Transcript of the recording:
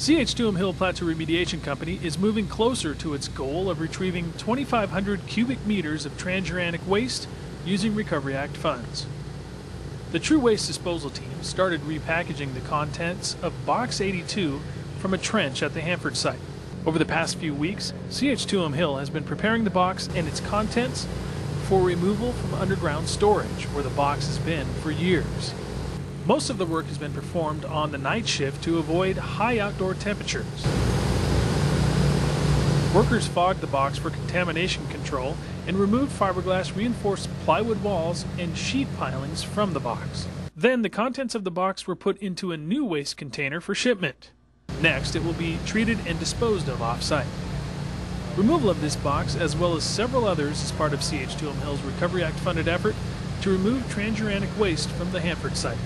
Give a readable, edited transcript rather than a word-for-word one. CH2M Hill Plateau Remediation Company is moving closer to its goal of retrieving 2,500 cubic meters of transuranic waste using Recovery Act funds. The True Waste Disposal Team started repackaging the contents of Box 82 from a trench at the Hanford Site. Over the past few weeks, CH2M Hill has been preparing the box and its contents for removal from underground storage, where the box has been for years. Most of the work has been performed on the night shift to avoid high outdoor temperatures. Workers fogged the box for contamination control and removed fiberglass reinforced plywood walls and sheet pilings from the box. Then the contents of the box were put into a new waste container for shipment. Next, it will be treated and disposed of off-site. Removal of this box, as well as several others, is part of CH2M Hill's Recovery Act funded effort to remove transuranic waste from the Hanford Site.